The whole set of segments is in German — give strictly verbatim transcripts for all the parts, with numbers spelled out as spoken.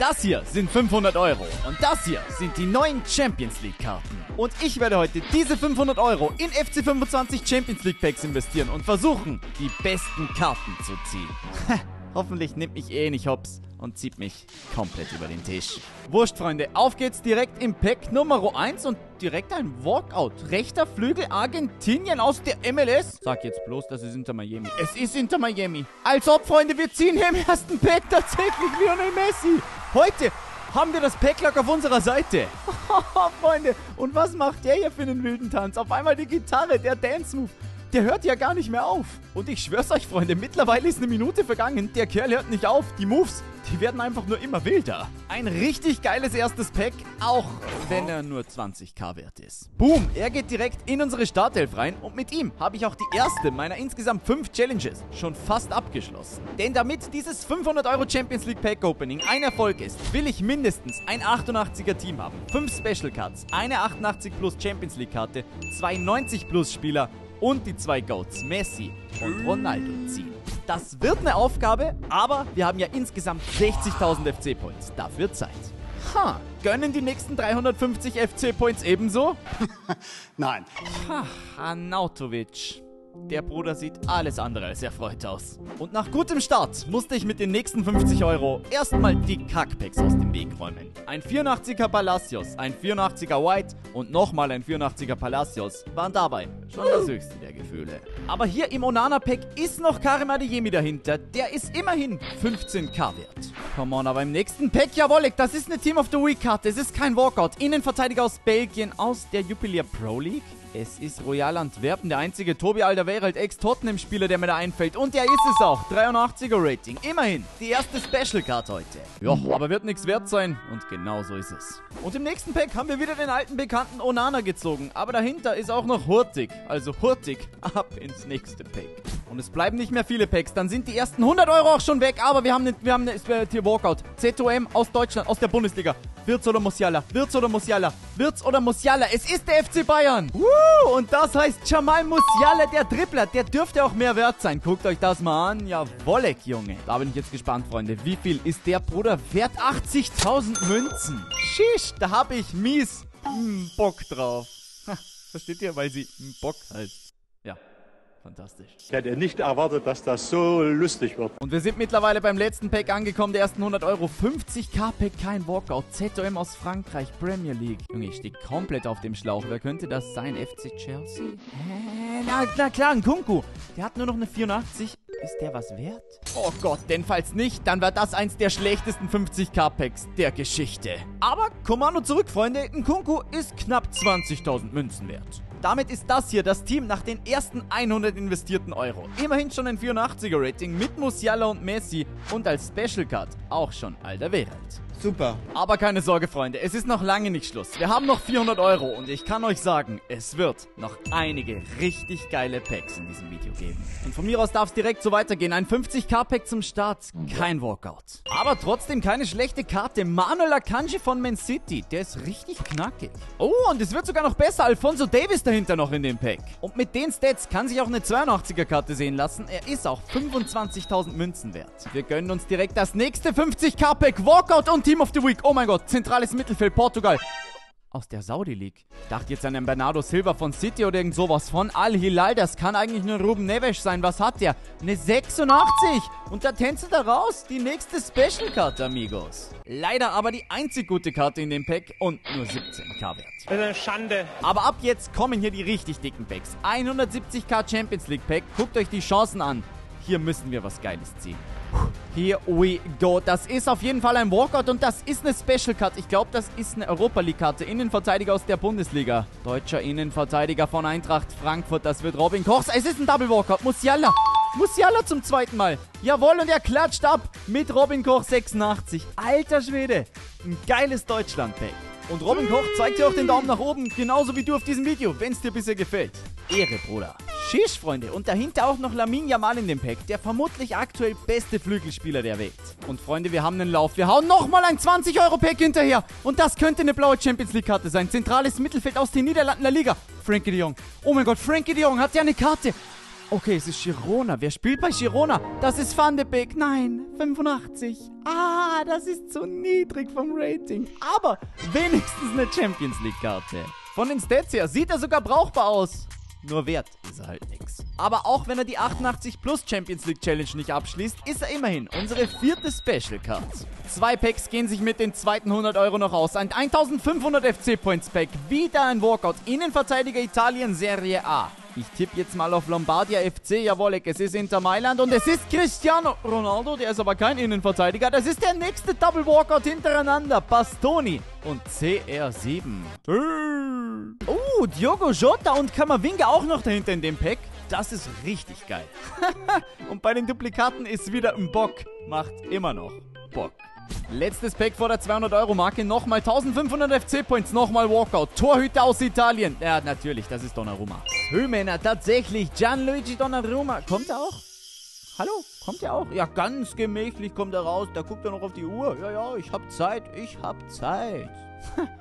Das hier sind fünfhundert Euro und das hier sind die neuen Champions League Karten. Und ich werde heute diese fünfhundert Euro in F C fünfundzwanzig Champions League Packs investieren und versuchen, die besten Karten zu ziehen. Hoffentlich nimmt mich eh nicht hops und zieht mich komplett über den Tisch. Wurscht, Freunde, auf geht's direkt im Pack Nummer eins und direkt ein Walkout. Rechter Flügel Argentinien aus der M L S. Sag jetzt bloß, das ist Inter-Miami. Es ist Inter-Miami. Als ob, Freunde, wir ziehen hier im ersten Pack tatsächlich Lionel Messi. Heute haben wir das Packlock auf unserer Seite. Freunde, und was macht der hier für einen wilden Tanz? Auf einmal die Gitarre, der Dance-Move. Der hört ja gar nicht mehr auf. Und ich schwör's euch, Freunde, mittlerweile ist eine Minute vergangen. Der Kerl hört nicht auf. Die Moves, die werden einfach nur immer wilder. Ein richtig geiles erstes Pack, auch wenn er nur zwanzigtausend wert ist. Boom, er geht direkt in unsere Startelf rein. Und mit ihm habe ich auch die erste meiner insgesamt fünf Challenges schon fast abgeschlossen. Denn damit dieses fünfhundert Euro Champions League Pack Opening ein Erfolg ist, will ich mindestens ein achtundachtziger Team haben. fünf Special Cards, eine achtundachtzig plus Champions League Karte, zwei neunzig plus Spieler und die zwei Goats, Messi und Ronaldo, ziehen. Das wird eine Aufgabe, aber wir haben ja insgesamt sechzigtausend F C-Points. Dafür Zeit. Ha, gönnen die nächsten dreihundertfünfzig F C-Points ebenso? Nein. Ha, Arnautovic. Der Bruder sieht alles andere als erfreut aus. Und nach gutem Start musste ich mit den nächsten fünfzig Euro erstmal die Kackpacks aus dem Weg räumen. Ein vierundachtziger Palacios, ein vierundachtziger White und nochmal ein vierundachtziger Palacios waren dabei. Schon das höchste der Gefühle. Aber hier im Onana-Pack ist noch Karim Adeyemi dahinter. Der ist immerhin fünfzehntausend wert. Come on, aber im nächsten Pack, jawollek, das ist eine Team of the Week-Karte. Es ist kein Walkout. Innenverteidiger aus Belgien aus der Jupiler Pro League. Es ist Royal Antwerpen, der einzige Tobi Alderweireld, Ex-Tottenham-Spieler, der mir da einfällt. Und der ist es auch. dreiundachtziger Rating. Immerhin die erste Special-Card heute. Ja, aber wird nichts wert sein. Und genau so ist es. Und im nächsten Pack haben wir wieder den alten Bekannten Onana gezogen. Aber dahinter ist auch noch Hurtig. Also Hurtig, ab ins nächste Pack. Und es bleiben nicht mehr viele Packs. Dann sind die ersten hundert Euro auch schon weg. Aber wir haben wir haben eine Walkout. Z O M aus Deutschland, aus der Bundesliga. Wird's oder Musiala? Wird's oder Musiala? Wird's oder Musiala? Es ist der F C Bayern. Woo! Und das heißt Jamal Musiala, der Dribbler. Der dürfte auch mehr wert sein. Guckt euch das mal an. Jawollek, Junge. Da bin ich jetzt gespannt, Freunde. Wie viel ist der Bruder wert? achtzigtausend Münzen. Schisch, da habe ich mies hm, Bock drauf. Ha, versteht ihr? Weil sie hm, Bock heißt. Fantastisch. Ich hätte nicht erwartet, dass das so lustig wird. Und wir sind mittlerweile beim letzten Pack angekommen, der ersten hundert Euro. fünfzigtausend Pack, kein Walkout. Z O M aus Frankreich, Premier League. Junge, ich stehe komplett auf dem Schlauch. Wer könnte das sein? F C Chelsea? Äh, na, na klar, Nkunku. Der hat nur noch eine vierundachtzig. Ist der was wert? Oh Gott, denn falls nicht, dann war das eins der schlechtesten fünfzigtausend Packs der Geschichte. Aber Kommando zurück, Freunde. Nkunku ist knapp zwanzigtausend Münzen wert. Damit ist das hier das Team nach den ersten hundert investierten Euro. Immerhin schon ein vierundachtziger Rating mit Musiala und Messi und als Special Card auch schon Alderweireld. Super. Aber keine Sorge, Freunde, es ist noch lange nicht Schluss. Wir haben noch vierhundert Euro und ich kann euch sagen, es wird noch einige richtig geile Packs in diesem Video geben. Und von mir aus darf es direkt so weitergehen. Ein fünfzigtausend Pack zum Start, kein Walkout. Aber trotzdem keine schlechte Karte. Manuel Akanji von Man City, der ist richtig knackig. Oh, und es wird sogar noch besser. Alfonso Davis dahinter noch in dem Pack. Und mit den Stats kann sich auch eine zweiundachtziger Karte sehen lassen. Er ist auch fünfundzwanzigtausend Münzen wert. Wir gönnen uns direkt das nächste fünfzigtausend Pack. Walkout und Team of the Week. Oh mein Gott, zentrales Mittelfeld, Portugal. Aus der Saudi League. Dachte jetzt an den Bernardo Silva von City oder irgend sowas von Al-Hilal. Das kann eigentlich nur Ruben Neves sein. Was hat der? Eine sechsundachtzig. Und da tänzelt er raus. Die nächste Special Card, amigos. Leider aber die einzig gute Karte in dem Pack und nur siebzehntausend wert. Das ist eine Schande. Aber ab jetzt kommen hier die richtig dicken Packs. hundertsiebzigtausend Champions League Pack. Guckt euch die Chancen an. Hier müssen wir was Geiles ziehen. Here we go. Das ist auf jeden Fall ein Walkout und das ist eine Special Card. Ich glaube, das ist eine Europa League Karte. Innenverteidiger aus der Bundesliga. Deutscher Innenverteidiger von Eintracht Frankfurt. Das wird Robin Koch. Es ist ein Double Walkout. Musiala. Musiala zum zweiten Mal. Jawohl, und er klatscht ab mit Robin Koch sechsundachtzig. Alter Schwede. Ein geiles Deutschland-Pack. Und Robin Koch zeigt dir auch den Daumen nach oben. Genauso wie du auf diesem Video, wenn es dir bisher gefällt. Ehre, Bruder. Schisch, Freunde. Und dahinter auch noch Lamine Yamal in dem Pack. Der vermutlich aktuell beste Flügelspieler der Welt. Und, Freunde, wir haben einen Lauf. Wir hauen nochmal ein zwanzig Euro Pack hinterher. Und das könnte eine blaue Champions League-Karte sein. Zentrales Mittelfeld aus den Niederlanden der Liga. Frenkie de Jong. Oh mein Gott, Frenkie de Jong hat ja eine Karte. Okay, es ist Girona. Wer spielt bei Girona? Das ist Van de Beek. Nein, fünfundachtzig. Ah, das ist zu niedrig vom Rating. Aber wenigstens eine Champions-League-Karte. Von den Stats her sieht er sogar brauchbar aus. Nur wert ist er halt nix. Aber auch wenn er die achtundachtzig plus Champions League Challenge nicht abschließt, ist er immerhin unsere vierte Special Card. Zwei Packs gehen sich mit den zweiten hundert Euro noch aus. Ein eintausendfünfhundert F C Points Pack. Wieder ein Walkout. Innenverteidiger Italien Serie A. Ich tippe jetzt mal auf Lombardia F C. Jawollek, es ist Inter Mailand und es ist Cristiano Ronaldo. Der ist aber kein Innenverteidiger. Das ist der nächste Double Walkout hintereinander. Bastoni und C R sieben. Oh, Diogo Jota und Kamavinga auch noch dahinter in dem Pack. Das ist richtig geil. Und bei den Duplikaten ist wieder ein Bock. Macht immer noch Bock. Letztes Pack vor der zweihundert Euro Marke. Nochmal eintausendfünfhundert F C-Points. Nochmal Walkout. Torhüter aus Italien. Ja, natürlich, das ist Donnarumma. Höhmänner, tatsächlich. Gianluigi Donnarumma. Kommt er auch? Hallo? Kommt er auch? Ja, ganz gemächlich kommt er raus. Da guckt er noch auf die Uhr. Ja, ja, ich hab Zeit. Ich hab Zeit.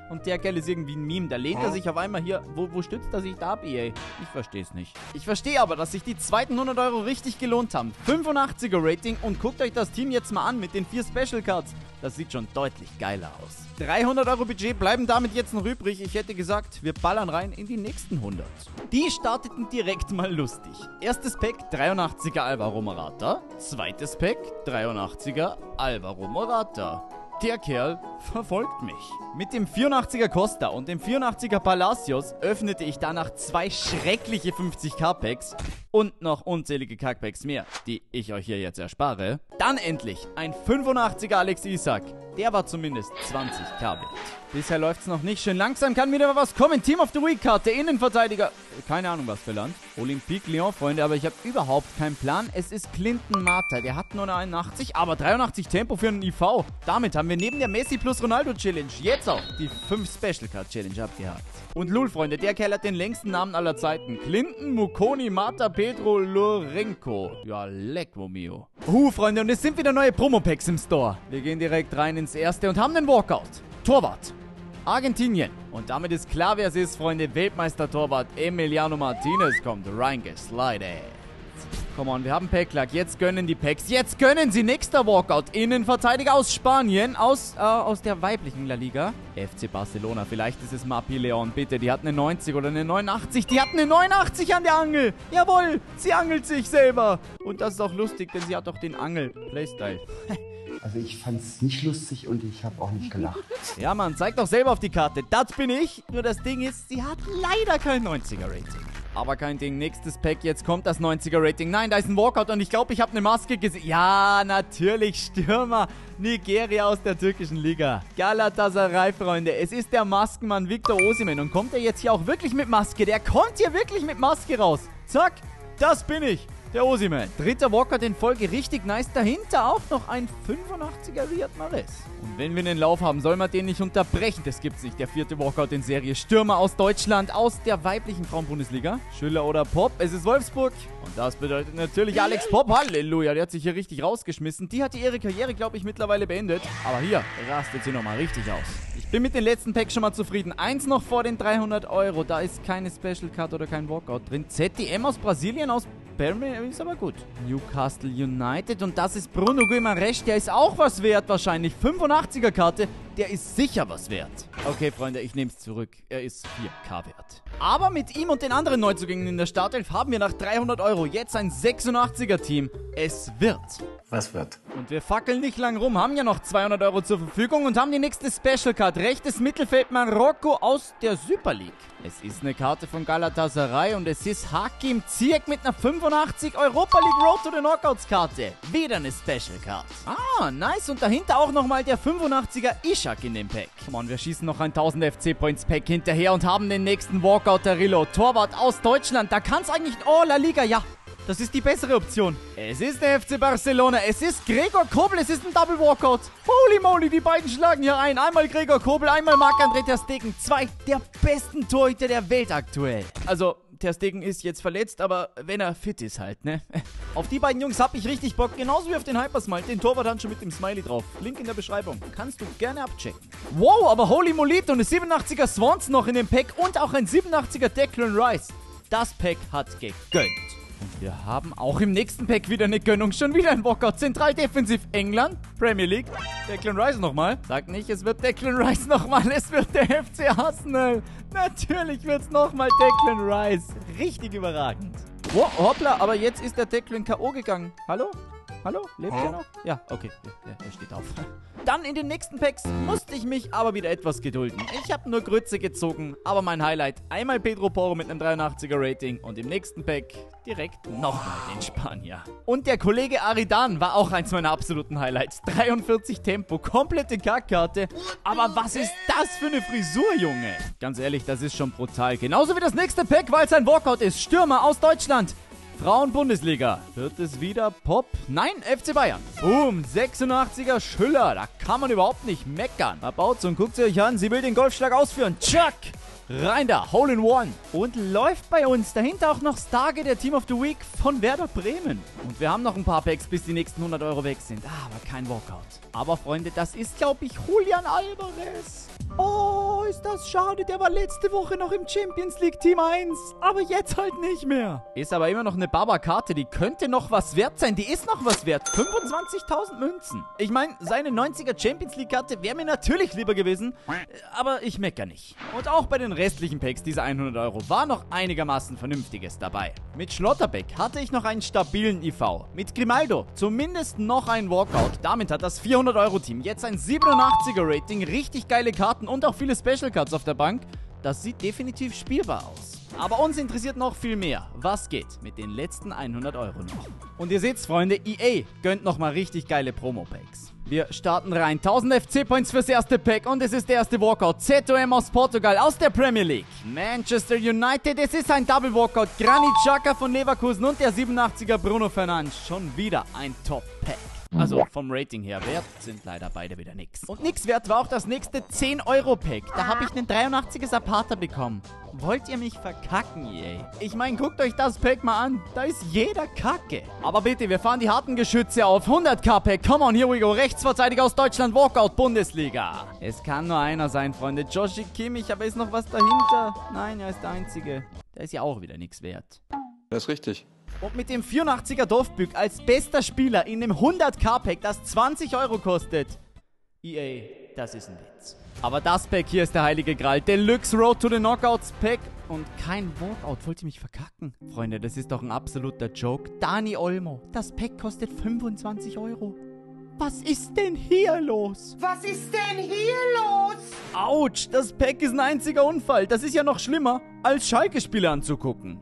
Und der Kerl ist irgendwie ein Meme. Da lehnt er sich auf einmal hier. Wo, wo stützt er sich da ab, E A? Ich verstehe es nicht. Ich verstehe aber, dass sich die zweiten hundert Euro richtig gelohnt haben. fünfundachtziger Rating und guckt euch das Team jetzt mal an mit den vier Special Cards. Das sieht schon deutlich geiler aus. dreihundert Euro Budget bleiben damit jetzt noch übrig. Ich hätte gesagt, wir ballern rein in die nächsten hundert. Die starteten direkt mal lustig. Erstes Pack, dreiundachtziger Alvaro Morata. Zweites Pack, dreiundachtziger Alvaro Morata. Der Kerl verfolgt mich. Mit dem vierundachtziger Costa und dem vierundachtziger Palacios öffnete ich danach zwei schreckliche fünfzig K Packs und noch unzählige Kackpacks mehr, die ich euch hier jetzt erspare. Dann endlich ein fünfundachtziger Alex Isak. Der war zumindest zwanzig K wert. Bisher läuft's noch nicht schön langsam, kann wieder mal was kommen. Team of the Week-Karte, Innenverteidiger. Keine Ahnung, was für Land. Olympique Lyon, Freunde, aber ich habe überhaupt keinen Plan. Es ist Clinton Marta. Der hat nur eine einundachtzig, aber dreiundachtzig Tempo für einen I V. Damit haben wir neben der Messi plus Ronaldo Challenge jetzt auch die fünf Special Card Challenge abgehakt. Und Lul, Freunde, der Kerl hat den längsten Namen aller Zeiten. Clinton, Mukoni, Marta, Pedro, Lorenko. Ja, lecko mio. Huh, Freunde, und es sind wieder neue Promo-Packs im Store. Wir gehen direkt rein ins erste und haben den Walkout. Torwart. Argentinien. Und damit ist klar, wer es ist, Freunde. Weltmeister-Torwart Emiliano Martinez kommt reingeslidet. Come on, wir haben Packlack. Jetzt gönnen die Packs. Jetzt gönnen sie. Nächster Walkout. Innenverteidiger aus Spanien. Aus, äh, aus der weiblichen La Liga. F C Barcelona. Vielleicht ist es Mapi Leon. Bitte, die hat eine neunzig oder eine neunundachtzig. Die hat eine neunundachtzig an der Angel. Jawohl, sie angelt sich selber. Und das ist auch lustig, denn sie hat doch den Angel-Playstyle. Also ich fand's nicht lustig und ich habe auch nicht gelacht. Ja, Mann, zeig doch selber auf die Karte. Das bin ich. Nur das Ding ist, sie hat leider kein neunziger Rating. Aber kein Ding. Nächstes Pack. Jetzt kommt das neunziger Rating. Nein, da ist ein Walkout und ich glaube, ich habe eine Maske gesehen. Ja, natürlich. Stürmer. Nigeria aus der türkischen Liga. Galatasaray, Freunde. Es ist der Maskenmann Victor Osimhen. Und kommt er jetzt hier auch wirklich mit Maske? Der kommt hier wirklich mit Maske raus. Zack. Das bin ich. Der Osimhen. Dritter Walkout in Folge, richtig nice. Dahinter auch noch ein fünfundachtziger Riyad Mahrez. Und wenn wir einen Lauf haben, soll man den nicht unterbrechen. Das gibt's nicht. Der vierte Walkout in Serie. Stürmer aus Deutschland, aus der weiblichen Frauenbundesliga. Schüller oder Pop. Es ist Wolfsburg. Und das bedeutet natürlich Alex Pop. Halleluja, der hat sich hier richtig rausgeschmissen. Die hat ihre Karriere, glaube ich, mittlerweile beendet. Aber hier rastet sie nochmal richtig aus. Ich bin mit den letzten Packs schon mal zufrieden. Eins noch vor den dreihundert Euro. Da ist keine Special Card oder kein Walkout drin. Z D M aus Brasilien, aus ist aber gut. Newcastle United und das ist Bruno Guimarães, der ist auch was wert wahrscheinlich. fünfundachtziger Karte, der ist sicher was wert. Okay, Freunde, ich nehme es zurück. Er ist vier K wert. Aber mit ihm und den anderen Neuzugängen in der Startelf haben wir nach dreihundert Euro jetzt ein sechsundachtziger Team. Es wird. Was wird? Und wir fackeln nicht lang rum, haben ja noch zweihundert Euro zur Verfügung und haben die nächste Special Card. Rechtes Mittelfeld Marokko aus der Super League. Es ist eine Karte von Galatasaray und es ist Hakim Ziyech mit einer fünfundachtzig Europa League Road to the Knockouts Karte. Wieder eine Special Card. Ah, nice. Und dahinter auch nochmal der fünfundachtziger Ishak in dem Pack. Come on, wir schießen noch ein tausend F C Points Pack hinterher und haben den nächsten Walkout der Rillo. Torwart aus Deutschland. Da kann es eigentlich... Oh, La Liga, ja. Das ist die bessere Option. Es ist der F C Barcelona. Es ist Gregor Kobel. Es ist ein Double Walkout. Holy moly, die beiden schlagen hier ein. Einmal Gregor Kobel, einmal Marc-André Ter Stegen. Zwei der besten Torhüter der Welt aktuell. Also, Ter Stegen ist jetzt verletzt, aber wenn er fit ist halt, ne? Auf die beiden Jungs hab ich richtig Bock. Genauso wie auf den Hypersmile. Den Torwarthandschuh mit dem Smiley drauf. Link in der Beschreibung. Kannst du gerne abchecken. Wow, aber holy moly. Und ein siebenundachtziger Swans noch in dem Pack. Und auch ein siebenundachtziger Declan Rice. Das Pack hat gegönnt. Und wir haben auch im nächsten Pack wieder eine Gönnung. Schon wieder ein Walkout. Zentral defensiv England. Premier League. Declan Rice nochmal. Sag nicht, es wird Declan Rice nochmal. Es wird der F C Arsenal. Natürlich wird es nochmal Declan Rice. Richtig überragend. Oh, hoppla, aber jetzt ist der Declan K O gegangen. Hallo? Hallo? Lebt er noch? Ja, okay. Ja, er steht auf. Dann in den nächsten Packs musste ich mich aber wieder etwas gedulden. Ich habe nur Grütze gezogen, aber mein Highlight, einmal Pedro Porro mit einem dreiundachtziger Rating und im nächsten Pack direkt nochmal den Spanier. Und der Kollege Aridan war auch eins meiner absoluten Highlights. dreiundvierzig Tempo, komplette Kackkarte. Aber was ist das für eine Frisur, Junge? Ganz ehrlich, das ist schon brutal. Genauso wie das nächste Pack, weil es ein Walkout ist. Stürmer aus Deutschland. Frauen-Bundesliga. Wird es wieder Pop? Nein, F C Bayern. Boom, sechsundachtziger Schüller. Da kann man überhaupt nicht meckern. Verbaut und guckt sie euch an. Sie will den Golfschlag ausführen. Chuck. Rein da. Hole in One. Und läuft bei uns. Dahinter auch noch Stargate, der Team of the Week von Werder Bremen. Und wir haben noch ein paar Packs, bis die nächsten hundert Euro weg sind. Ah, aber kein Walkout. Aber Freunde, das ist, glaube ich, Julian Alvarez. Oh, ist das schade. Der war letzte Woche noch im Champions League Team eins. Aber jetzt halt nicht mehr. Ist aber immer noch eine Baba-Karte. Die könnte noch was wert sein. Die ist noch was wert. fünfundzwanzigtausend Münzen. Ich meine, seine neunziger Champions League Karte wäre mir natürlich lieber gewesen. Aber ich meckere nicht. Und auch bei den restlichen Packs dieser hundert Euro war noch einigermaßen Vernünftiges dabei. Mit Schlotterbeck hatte ich noch einen stabilen I V. Mit Grimaldo zumindest noch einen Walkout. Damit hat das vierhundert Euro Team jetzt ein siebenundachtziger Rating. Richtig geile Karten. Und auch viele Special Cards auf der Bank. Das sieht definitiv spielbar aus. Aber uns interessiert noch viel mehr. Was geht mit den letzten hundert Euro noch? Und ihr seht's, Freunde, E A gönnt nochmal richtig geile Promo-Packs. Wir starten rein. tausend F C Points fürs erste Pack und es ist der erste Walkout. Z O M aus Portugal, aus der Premier League. Manchester United, es ist ein Double Walkout. Granit Xhaka von Leverkusen und der siebenundachtziger Bruno Fernandes. Schon wieder ein Top-Pack. Also vom Rating her wert sind leider beide wieder nix. Und nix wert war auch das nächste zehn Euro Pack. Da habe ich einen dreiundachtziger Zapata bekommen. Wollt ihr mich verkacken, ey? Ich meine, guckt euch das Pack mal an. Da ist jeder Kacke. Aber bitte, wir fahren die harten Geschütze auf. hunderttausender Pack. Come on, here we go. Rechtsverteidiger aus Deutschland. Walkout Bundesliga. Es kann nur einer sein, Freunde. Joshi Kimmich, aber ist noch was dahinter? Nein, er ist der Einzige. Da ist ja auch wieder nichts wert. Das ist richtig. Und mit dem vierundachtziger Dovbyk als bester Spieler in dem hundert K Pack, das zwanzig Euro kostet. E A, das ist ein Witz. Aber das Pack hier ist der heilige Gral. Deluxe Road to the Knockouts Pack. Und kein Walkout. Wollt ihr mich verkacken? Freunde, das ist doch ein absoluter Joke. Dani Olmo, das Pack kostet fünfundzwanzig Euro. Was ist denn hier los? Was ist denn hier los? Autsch, das Pack ist ein einziger Unfall. Das ist ja noch schlimmer, als Schalke-Spieler anzugucken.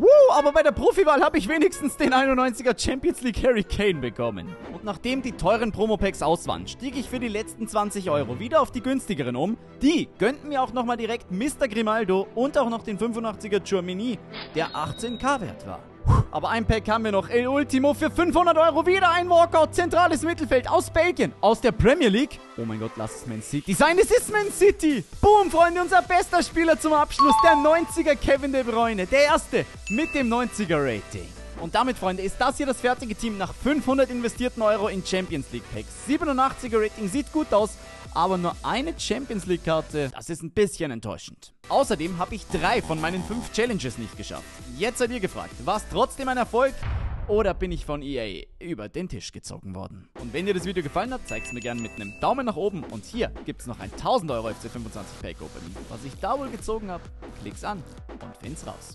Woo, aber bei der Profiwahl habe ich wenigstens den einundneunziger Champions League Harry Kane bekommen. Und nachdem die teuren Promo-Packs aus waren, stieg ich für die letzten zwanzig Euro wieder auf die günstigeren um. Die gönnten mir auch nochmal direkt Mister Grimaldo und auch noch den fünfundachtziger Tchouaméni, der achtzehn K wert war. Aber ein Pack haben wir noch. El Ultimo für fünfhundert Euro. Wieder ein Walkout. Zentrales Mittelfeld aus Belgien. Aus der Premier League. Oh mein Gott, lass es Man City sein. Es ist Man City. Boom, Freunde. Unser bester Spieler zum Abschluss. Der neunziger Kevin De Bruyne. Der erste mit dem neunziger Rating. Und damit, Freunde, ist das hier das fertige Team nach fünfhundert investierten Euro in Champions League Packs. siebenundachtziger Rating sieht gut aus. Aber nur eine Champions League Karte, das ist ein bisschen enttäuschend. Außerdem habe ich drei von meinen fünf Challenges nicht geschafft. Jetzt seid ihr gefragt, war es trotzdem ein Erfolg oder bin ich von E A über den Tisch gezogen worden? Und wenn dir das Video gefallen hat, zeig's mir gerne mit einem Daumen nach oben. Und hier gibt's noch ein tausend Euro F C fünfundzwanzig Pack Opening. Was ich da wohl gezogen habe, klick's an und find's raus.